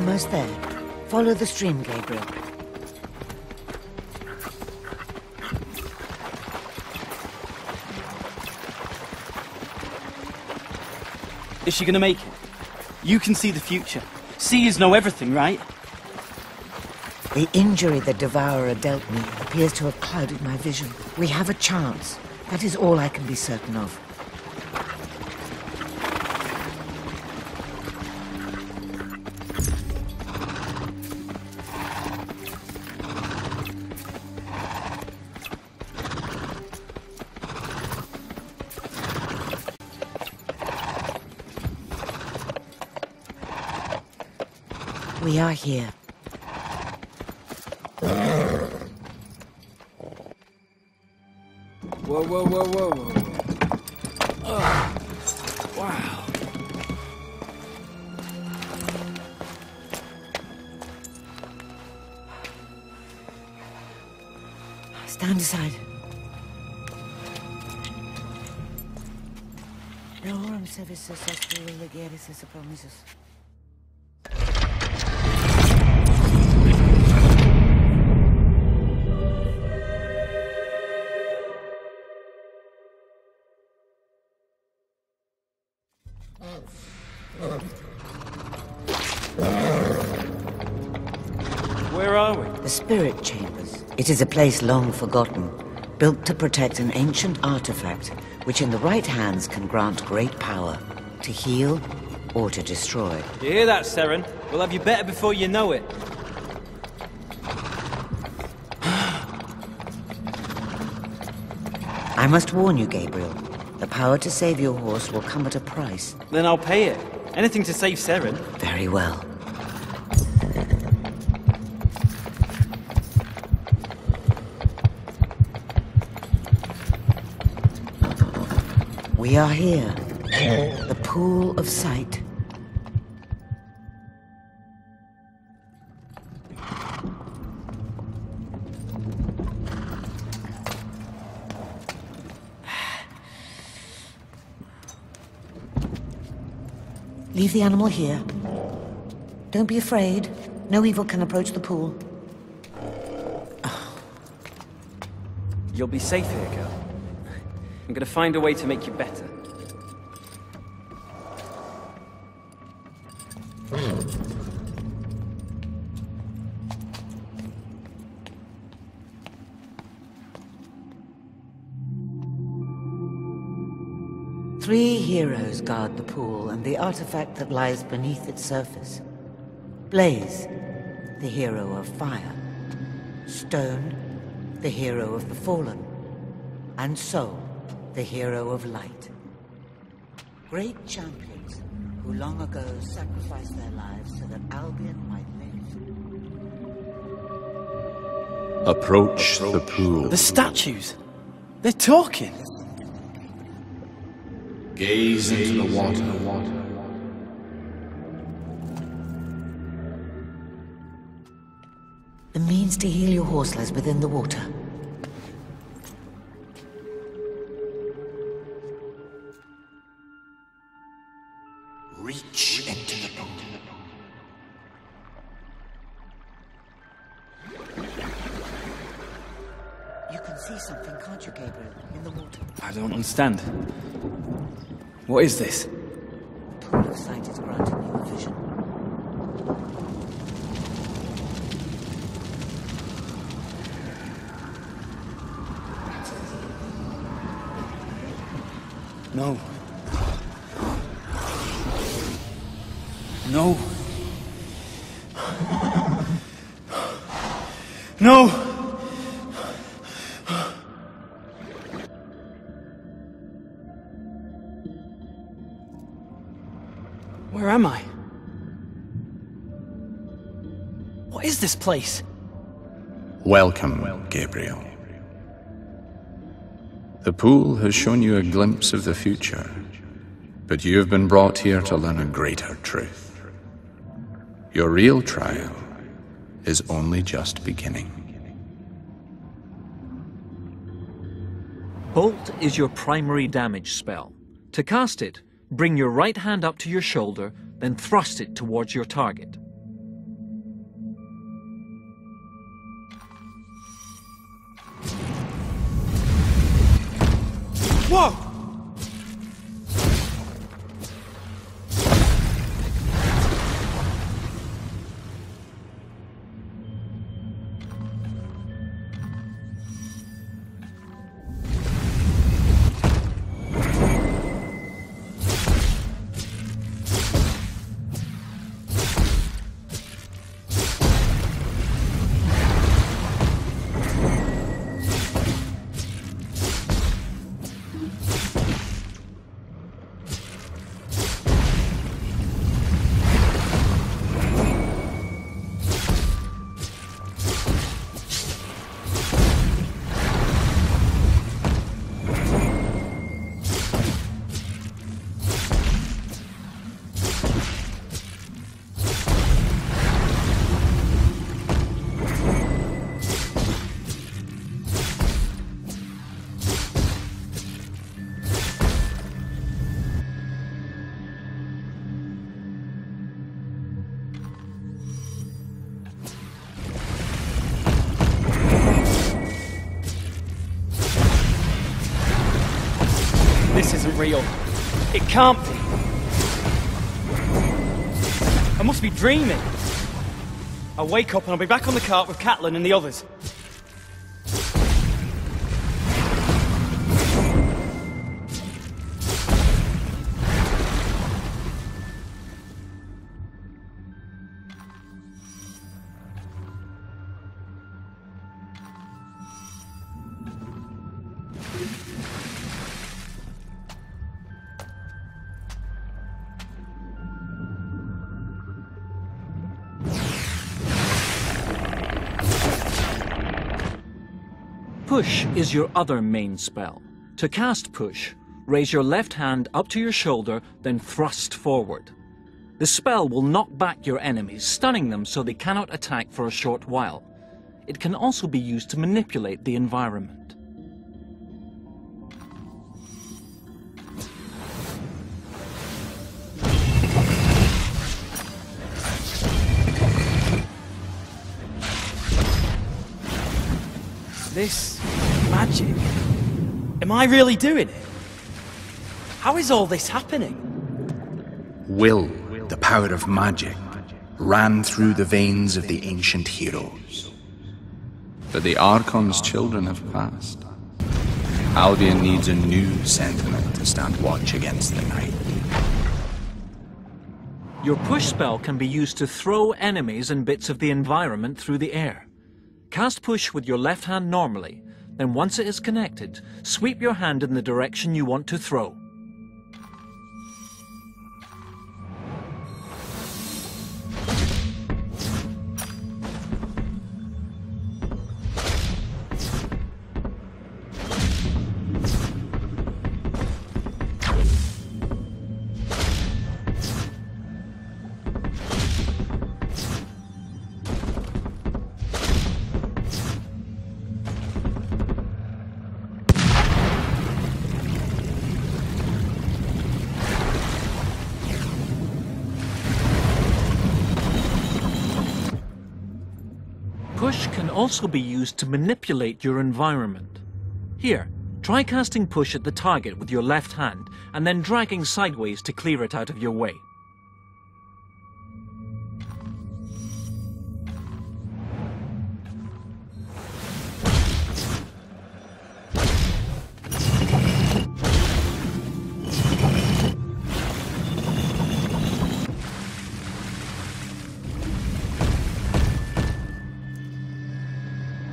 almost there. Follow the stream, Gabriel. Is she gonna make it? You can see the future. Seers know everything, right? The injury the Devourer dealt me appears to have clouded my vision. We have a chance. That is all I can be certain of. We are here. Whoa. Oh, wow. Stand aside. Relorum services successful legaris is a promises. Where are we? The Spirit Chambers. It is a place long forgotten, built to protect an ancient artifact, which in the right hands can grant great power, to heal or to destroy. You hear that, Seren? We'll have you better before you know it. I must warn you, Gabriel. The power to save your horse will come at a price. Then I'll pay it. Anything to save Seren. Very well. We are here. The Pool of Sight. Leave the animal here. Don't be afraid. No evil can approach the pool. Oh. You'll be safe here, girl. I'm gonna find a way to make you better. Three heroes guard the pool and the artifact that lies beneath its surface. Blaze, the hero of fire. Stone, the hero of the fallen. And Soul, the hero of light. Great champions who long ago sacrificed their lives so that Albion might live. Approach the pool. The statues! They're talking! Gaze into the water. The means to heal your horse lies within the water. Reach into the pool. You can see something, can't you, Gabriel? In the water. I don't understand. What is this? The Pool of Sight is granting you a vision. No. No. No! Where am I? What is this place? Welcome, Gabriel. The pool has shown you a glimpse of the future, but you have been brought here to learn a greater truth. Your real trial is only just beginning. Bolt is your primary damage spell. To cast it, bring your right hand up to your shoulder, then thrust it towards your target. real. It can't be. I must be dreaming. I'll wake up and I'll be back on the cart with Catelyn and the others. Push is your other main spell. To cast Push, raise your left hand up to your shoulder, then thrust forward. The spell will knock back your enemies, stunning them so they cannot attack for a short while. It can also be used to manipulate the environment. This magic. Am I really doing it? How is all this happening? Will, the power of magic, ran through the veins of the ancient heroes. But the Archon's children have passed. Albion needs a new sentinel to stand watch against the night. Your push spell can be used to throw enemies and bits of the environment through the air. Cast Push with your left hand normally, then once it is connected, sweep your hand in the direction you want to throw. Also be used to manipulate your environment. Here, try casting Push at the target with your left hand and then dragging sideways to clear it out of your way.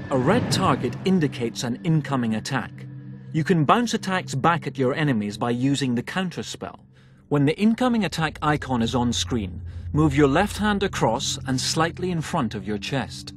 A red target indicates an incoming attack. You can bounce attacks back at your enemies by using the counter spell. When the incoming attack icon is on screen, move your left hand across and slightly in front of your chest.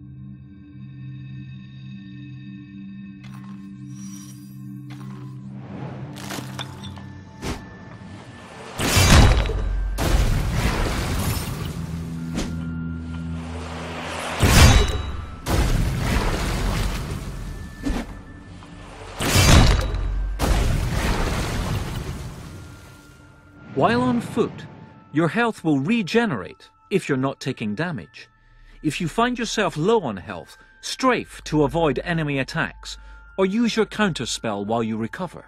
While on foot, your health will regenerate if you're not taking damage. If you find yourself low on health, strafe to avoid enemy attacks, or use your counter spell while you recover.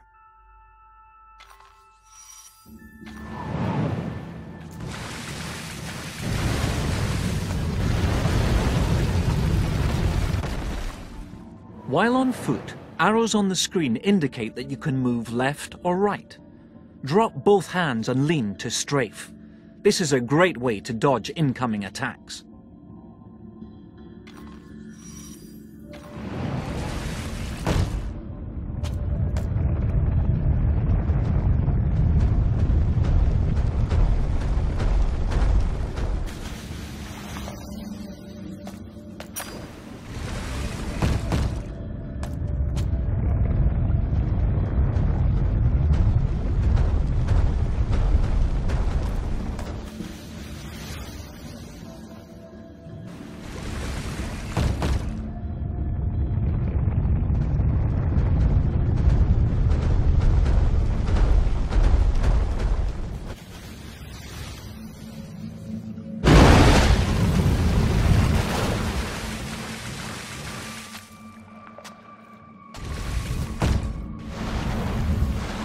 While on foot, arrows on the screen indicate that you can move left or right. Drop both hands and lean to strafe. This is a great way to dodge incoming attacks.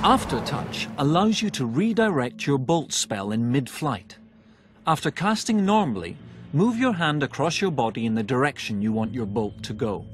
Aftertouch allows you to redirect your bolt spell in mid-flight. After casting normally, move your hand across your body in the direction you want your bolt to go.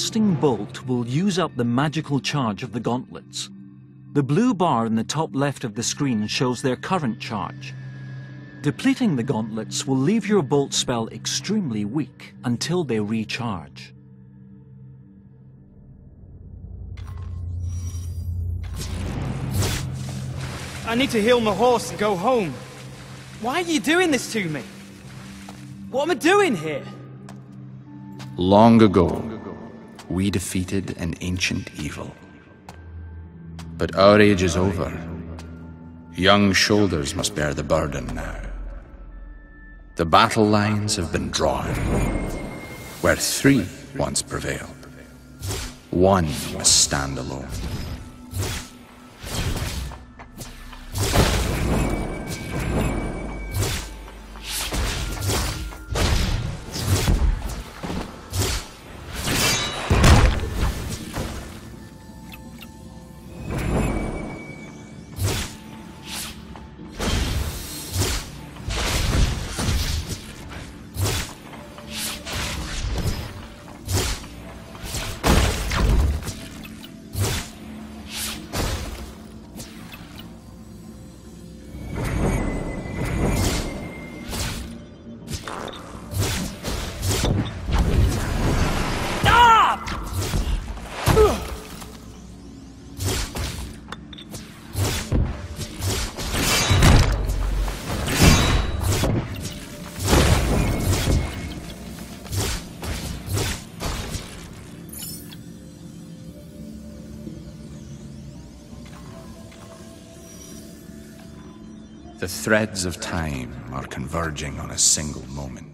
Casting Bolt will use up the magical charge of the gauntlets. The blue bar in the top left of the screen shows their current charge. Depleting the gauntlets will leave your bolt spell extremely weak until they recharge. I need to heal my horse and go home. Why are you doing this to me? What am I doing here? Long ago, we defeated an ancient evil. But our age is over. Young shoulders must bear the burden now. The battle lines have been drawn, where three once prevailed. One must stand alone. The threads of time are converging on a single moment.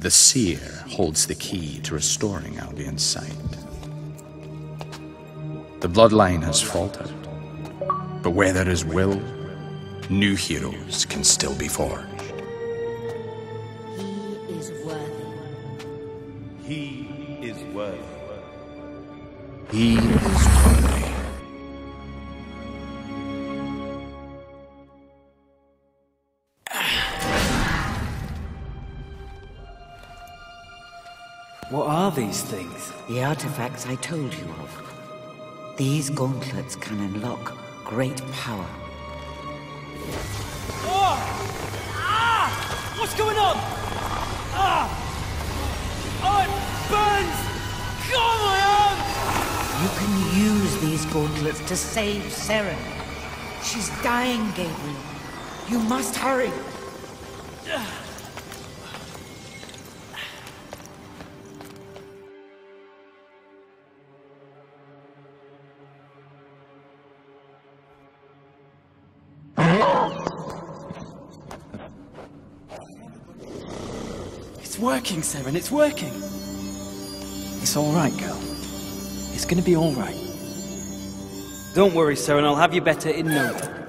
The seer holds the key to restoring Albion's sight. The bloodline has faltered, but where there is will, new heroes can still be forged. He is worthy. He is worthy. He is worthy. What are these things? The artifacts I told you of. These gauntlets can unlock great power. Oh! Ah! What's going on? Ah! Oh, it burns! God, my arm! You can use these gauntlets to save Seren. She's dying, Gabriel. You must hurry. It's working, Seren, it's working. It's all right, girl. It's gonna be all right. Don't worry, Seren, I'll have you better in no time.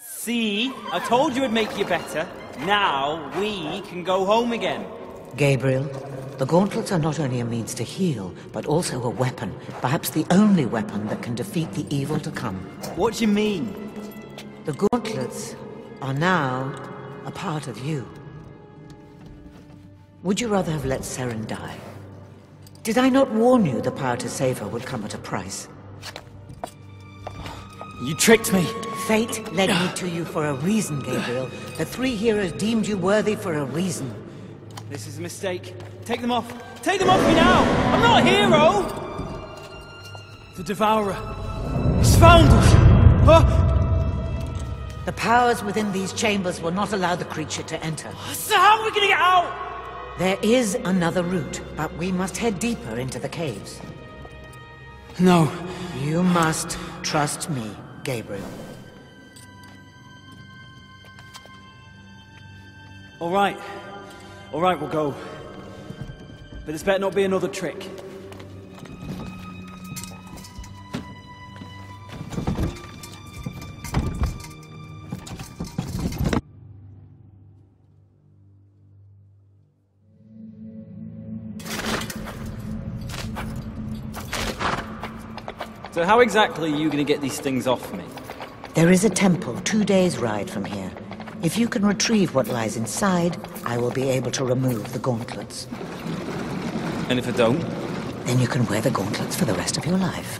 See? I told you it'd make you better. Now we can go home again. Gabriel, the gauntlets are not only a means to heal, but also a weapon. Perhaps the only weapon that can defeat the evil to come. What do you mean? The gauntlets are now a part of you. Would you rather have let Seren die? Did I not warn you the power to save her would come at a price? You tricked me! Fate led me to you for a reason, Gabriel. The three heroes deemed you worthy for a reason. This is a mistake. Take them off. Take them off me now! I'm not a hero! The Devourer. He's found us! Huh? The powers within these chambers will not allow the creature to enter. So how are we gonna get out? There is another route, but we must head deeper into the caves. No. You must trust me, Gabriel. Alright. Alright, we'll go. But this better not be another trick. So how exactly are you gonna get these things off me? There is a temple 2 days' ride from here. If you can retrieve what lies inside, I will be able to remove the gauntlets. And if I don't? Then you can wear the gauntlets for the rest of your life.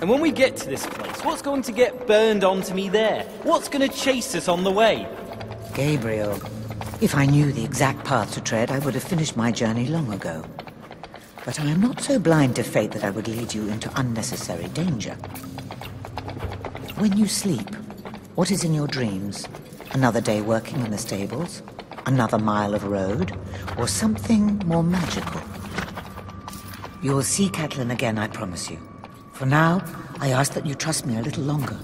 And when we get to this place, what's going to get burned onto me there? What's going to chase us on the way? Gabriel, if I knew the exact path to tread, I would have finished my journey long ago. But I am not so blind to fate that I would lead you into unnecessary danger. When you sleep, what is in your dreams? Another day working in the stables? Another mile of road? Or something more magical? You will see Catelyn again, I promise you. For now, I ask that you trust me a little longer.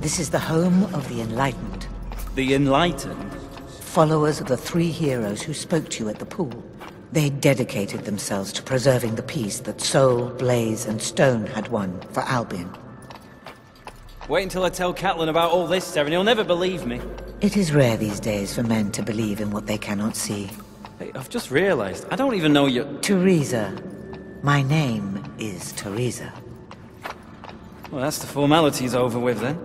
This is the home of the Enlightened. The Enlightened? Followers of the three heroes who spoke to you at the pool. They dedicated themselves to preserving the peace that Soul, Blaze, and Stone had won for Albion. Wait until I tell Catelyn about all this, Seren. He'll never believe me. It is rare these days for men to believe in what they cannot see. Hey, I've just realized, I don't even know you... Teresa. My name is Teresa. Well, that's the formalities over with, then.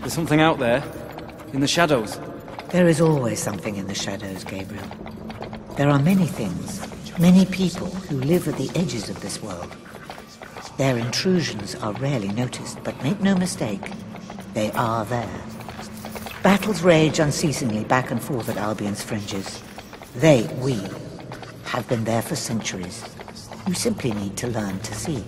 There's something out there, in the shadows. There is always something in the shadows, Gabriel. There are many things, many people who live at the edges of this world. Their intrusions are rarely noticed, but make no mistake, they are there. Battles rage unceasingly back and forth at Albion's fringes. We have been there for centuries. You simply need to learn to see.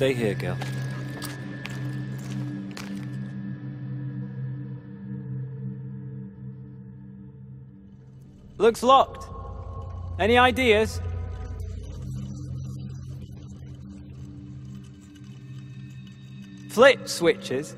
Stay here, Gil. Looks locked. Any ideas? Flip switches.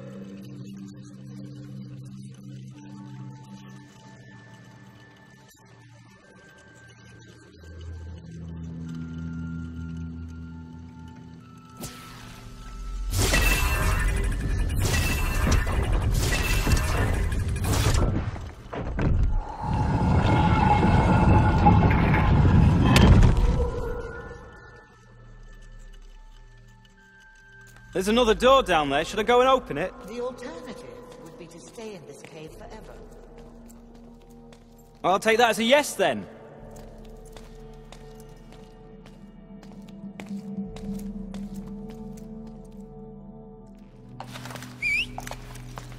There's another door down there. Should I go and open it? The alternative would be to stay in this cave forever. I'll take that as a yes, then.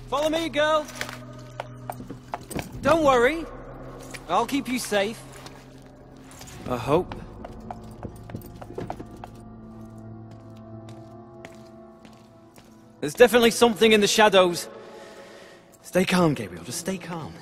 Follow me, girl. Don't worry. I'll keep you safe. I hope. There's definitely something in the shadows. Stay calm, Gabriel. Just stay calm.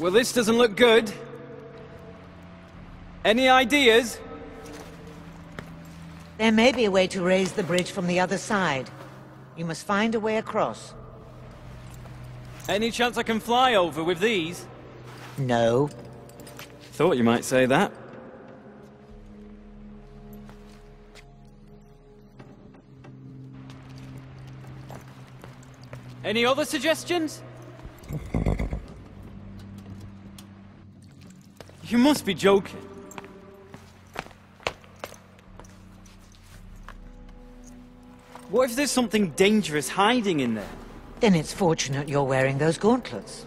Well, this doesn't look good. Any ideas? There may be a way to raise the bridge from the other side. You must find a way across. Any chance I can fly over with these? No. Thought you might say that. Any other suggestions? You must be joking. What if there's something dangerous hiding in there? Then it's fortunate you're wearing those gauntlets.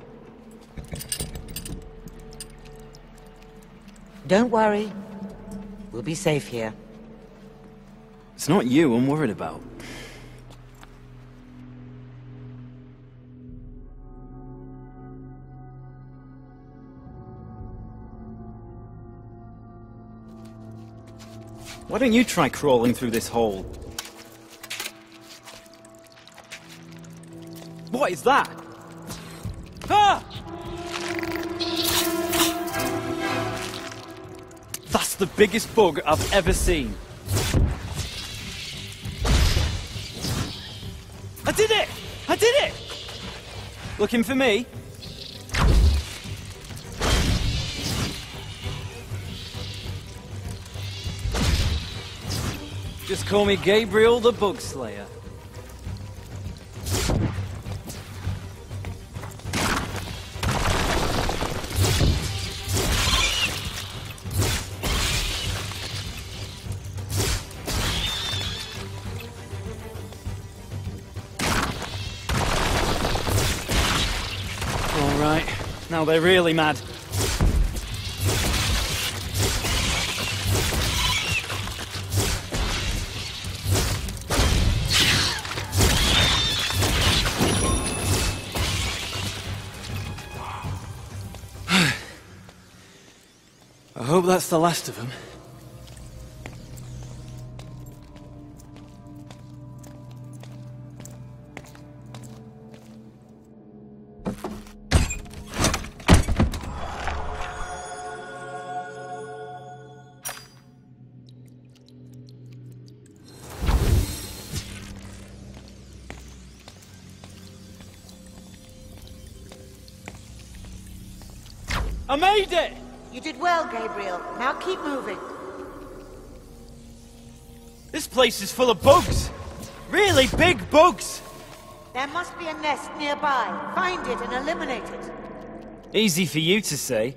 Don't worry. We'll be safe here. It's not you I'm worried about. Why don't you try crawling through this hole? What is that? Ah! That's the biggest bug I've ever seen. I did it! I did it! Looking for me? Just call me Gabriel the Bug Slayer. All right, now they're really mad. Hope that's the last of them. I made it! You did well, Gabriel. Now keep moving. This place is full of bugs. Really big bugs. There must be a nest nearby. Find it and eliminate it. Easy for you to say.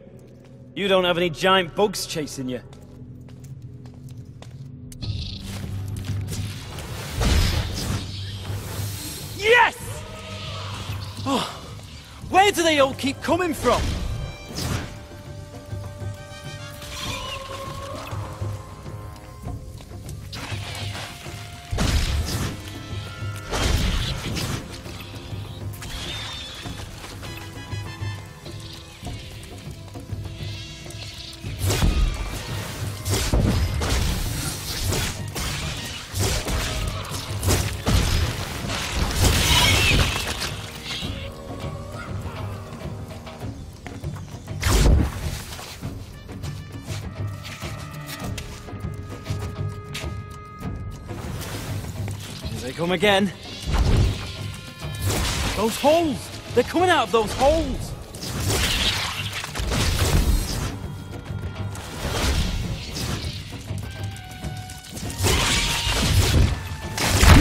You don't have any giant bugs chasing you. Yes! Oh, where do they all keep coming from? Come again. Those holes! They're coming out of those holes!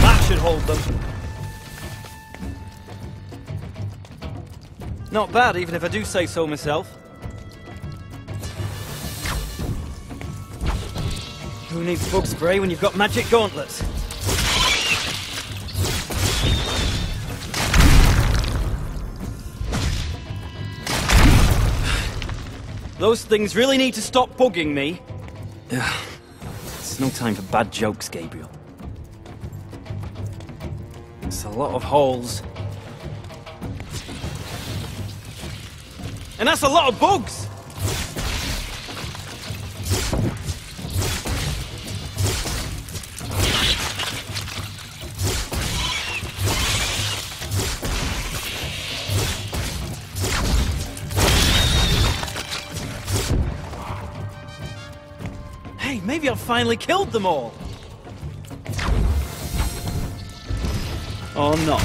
That should hold them. Not bad, even if I do say so myself. Who needs bug spray when you've got magic gauntlets? Those things really need to stop bugging me. It's no time for bad jokes, Gabriel. It's a lot of holes. And that's a lot of bugs! Maybe I've finally killed them all! Or not.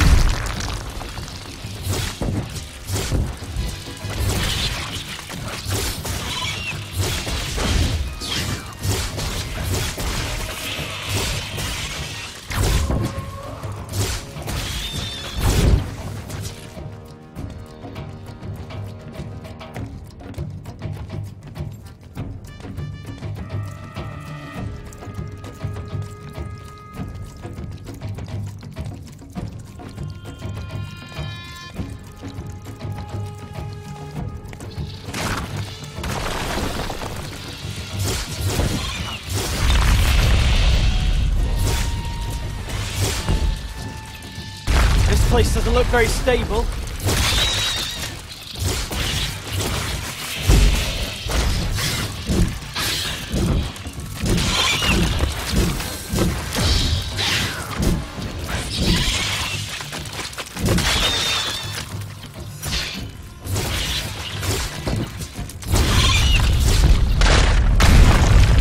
This doesn't look very stable.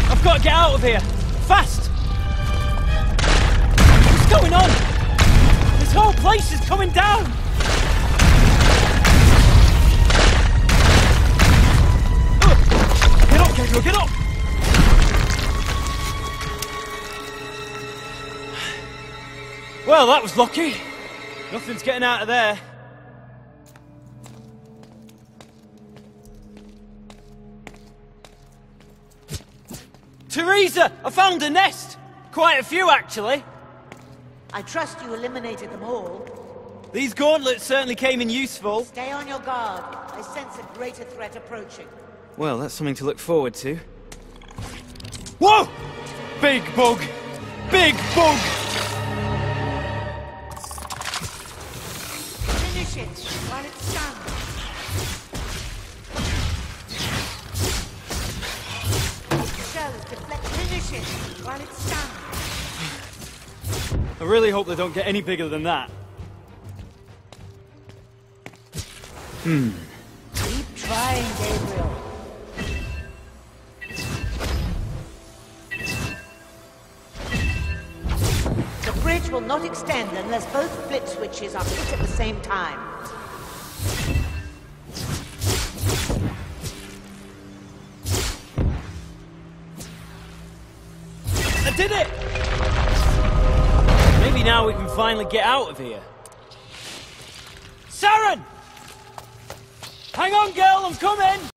I've got to get out of here! Fast! What's going on? This whole place is coming down! Get up, Gabriel, get up! Well, that was lucky. Nothing's getting out of there. Teresa! I found a nest! Quite a few, actually. I trust you eliminated them all. These gauntlets certainly came in useful. Stay on your guard. I sense a greater threat approaching. Well, that's something to look forward to. Whoa! Big bug! Big bug! Finish it while it's done. Finish it while it's done. I really hope they don't get any bigger than that. Keep trying, Gabriel. The bridge will not extend unless both flip switches are hit at the same time. I did it! Maybe now we can finally get out of here. Seren! Hang on, girl, I'm coming!